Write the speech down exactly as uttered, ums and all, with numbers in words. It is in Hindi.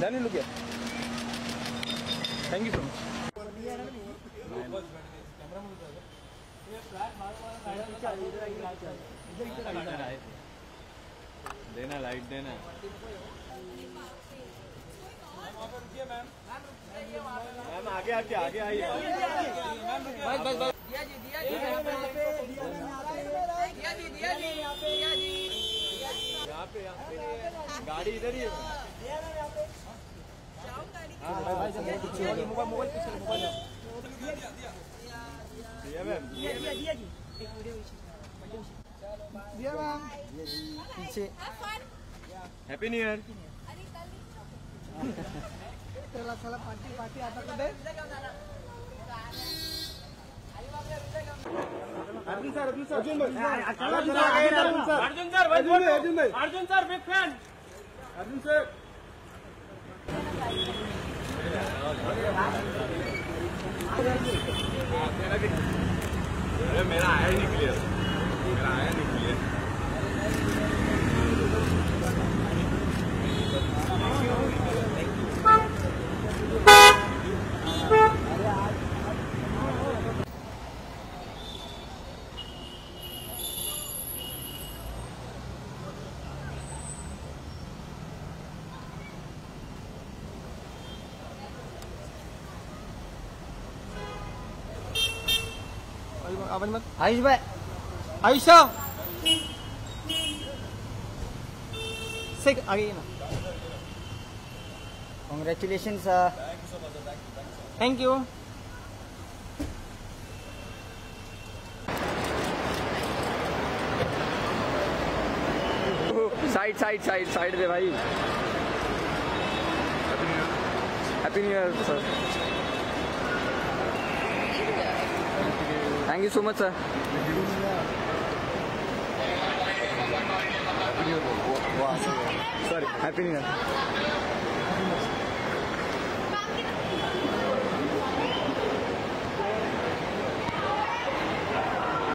Danny, look here. Thank you so much. Dena light, Dena. Ma'am आगे आके आगे आइए बस बस बस दिया जी दिया जी दिया जी दिया जी दिया जी यहाँ पे यहाँ पे गाड़ी इधर ही है मोबाइल पिक्चर मोबाइल दिया मैम दिया जी दिया मैम पीछे हैप्पी न्यू ईयर चला चला पार्टी पार्टी आता तो दे Arjun sir Arjun sir Arjun sir Arjun sir Arjun sir Arjun sir big fan Arjun sir अरे मेरा आया नहीं क्लियर मेरा आया नहीं क्लियर आयुष भाई आयुष से आगे ना congratulations sir thank you side side side side de bhai happy new year sir thank you so much sir sorry happy new year